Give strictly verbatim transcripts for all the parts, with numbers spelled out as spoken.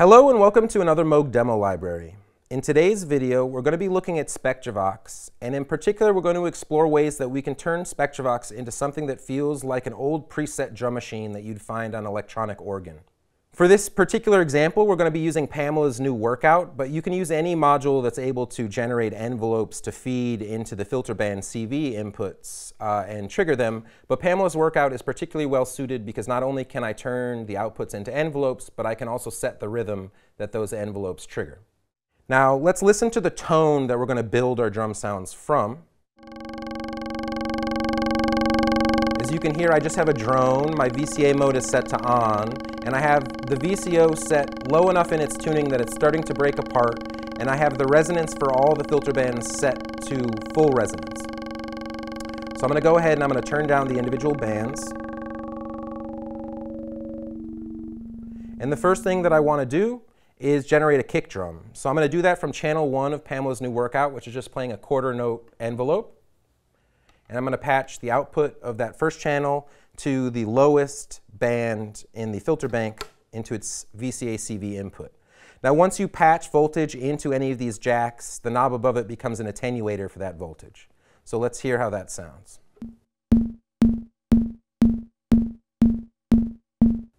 Hello and welcome to another Moog demo library. In today's video, we're going to be looking at Spectravox, and in particular, we're going to explore ways that we can turn Spectravox into something that feels like an old preset drum machine that you'd find on an electronic organ. For this particular example, we're going to be using Pamela's New Workout, but you can use any module that's able to generate envelopes to feed into the filter band C V inputs uh, and trigger them. But Pamela's Workout is particularly well suited because not only can I turn the outputs into envelopes, but I can also set the rhythm that those envelopes trigger. Now, let's listen to the tone that we're going to build our drum sounds from. As you can hear, I just have a drone, my V C A mode is set to on, and I have the V C O set low enough in its tuning that it's starting to break apart, and I have the resonance for all the filter bands set to full resonance. So I'm going to go ahead and I'm going to turn down the individual bands. And the first thing that I want to do is generate a kick drum. So I'm going to do that from channel one of Pamela's New Workout, which is just playing a quarter note envelope. And I'm going to patch the output of that first channel to the lowest band in the filter bank into its V C A C V input. Now, once you patch voltage into any of these jacks, the knob above it becomes an attenuator for that voltage. So let's hear how that sounds.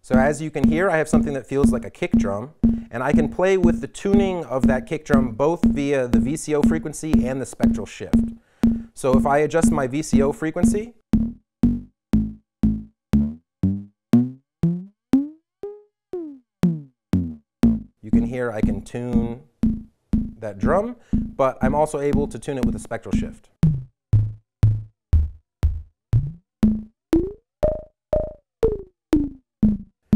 So as you can hear, I have something that feels like a kick drum, and I can play with the tuning of that kick drum both via the V C O frequency and the spectral shift. So if I adjust my V C O frequency, you can hear I can tune that drum, but I'm also able to tune it with a spectral shift.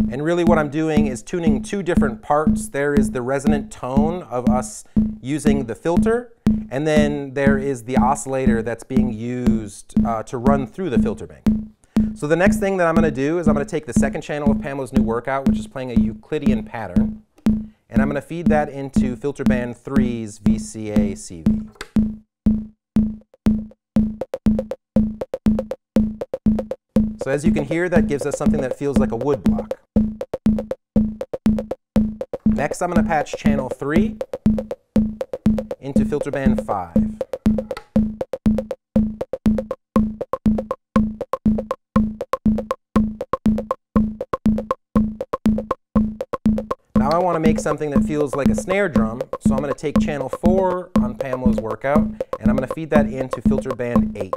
And really what I'm doing is tuning two different parts. There is the resonant tone of us using the filter, and then there is the oscillator that's being used uh, to run through the filter bank. So the next thing that I'm going to do is I'm going to take the second channel of Pamela's New Workout, which is playing a Euclidean pattern, and I'm going to feed that into filter band three's V C A C V. So as you can hear, that gives us something that feels like a wood block. Next, I'm going to patch channel three into filter band five. Now I want to make something that feels like a snare drum, so I'm going to take channel four on Pamela's Workout, and I'm going to feed that into filter band eight.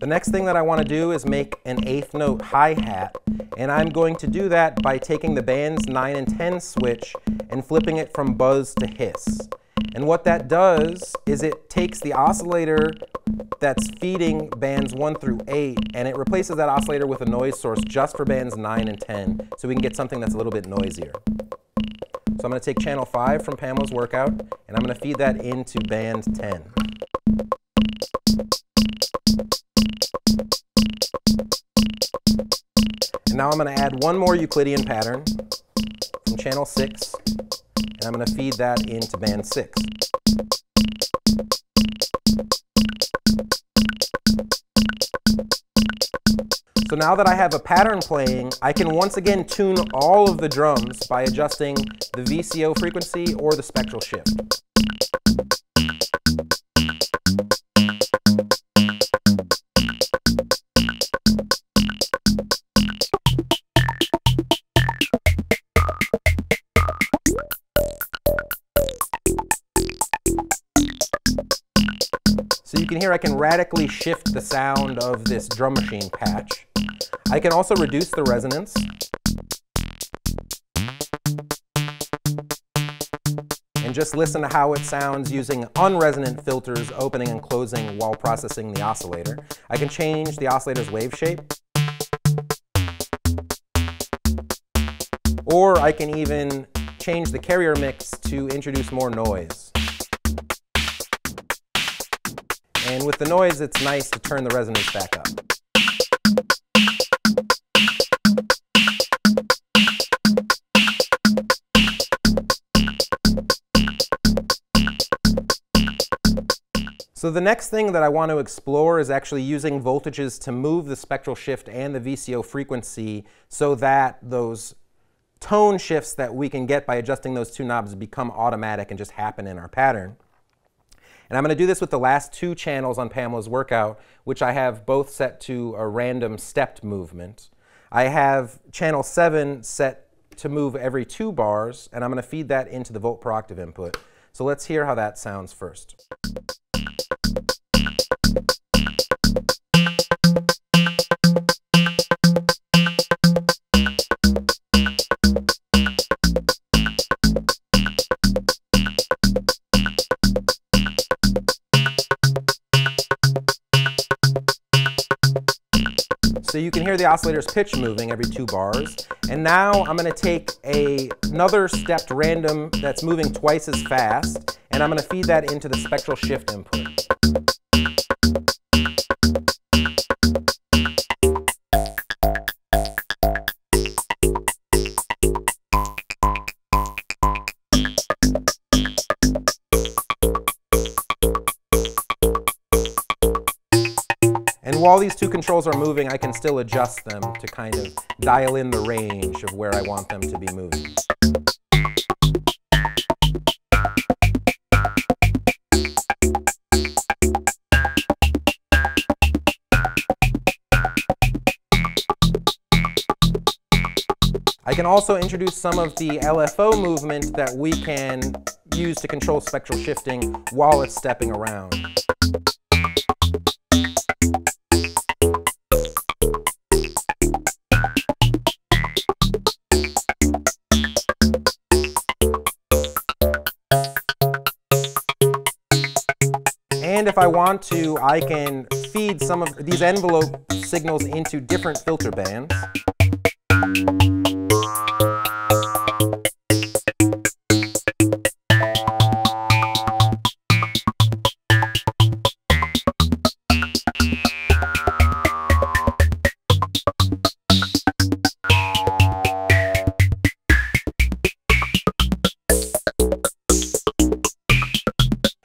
The next thing that I want to do is make an eighth note hi-hat, and I'm going to do that by taking the band's nine and ten switch and flipping it from buzz to hiss. And what that does is it takes the oscillator that's feeding bands one through eight, and it replaces that oscillator with a noise source just for bands nine and ten, so we can get something that's a little bit noisier. So I'm going to take channel five from Pamela's Workout, and I'm going to feed that into band ten. Now I'm going to add one more Euclidean pattern from channel six, and I'm going to feed that into band six. So now that I have a pattern playing, I can once again tune all of the drums by adjusting the V C O frequency or the spectral shift. So you can hear I can radically shift the sound of this drum machine patch. I can also reduce the resonance. And just listen to how it sounds using unresonant filters opening and closing while processing the oscillator. I can change the oscillator's wave shape. Or I can even change the carrier mix to introduce more noise. And with the noise, it's nice to turn the resonance back up. So the next thing that I want to explore is actually using voltages to move the spectral shift and the V C O frequency so that those tone shifts that we can get by adjusting those two knobs become automatic and just happen in our pattern. And I'm going to do this with the last two channels on Pamela's workout, which I have both set to a random stepped movement. I have channel seven set to move every two bars, and I'm going to feed that into the volt per octave input. So let's hear how that sounds first. So you can hear the oscillator's pitch moving every two bars. And now I'm going to take a, another stepped random that's moving twice as fast, and I'm going to feed that into the spectral shift input. And while these two controls are moving, I can still adjust them to kind of dial in the range of where I want them to be moving. I can also introduce some of the L F O movement that we can use to control spectral shifting while it's stepping around. And if I want to, I can feed some of these envelope signals into different filter bands.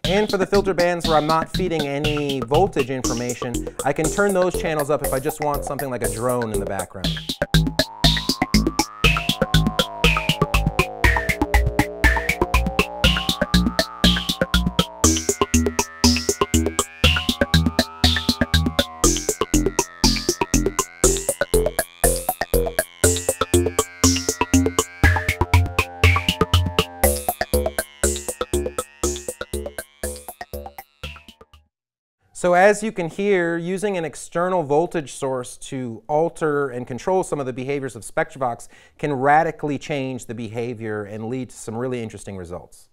And for the filter bands where I'm not feeding any voltage information, I can turn those channels up if I just want something like a drone in the background. So as you can hear, using an external voltage source to alter and control some of the behaviors of Spectravox can radically change the behavior and lead to some really interesting results.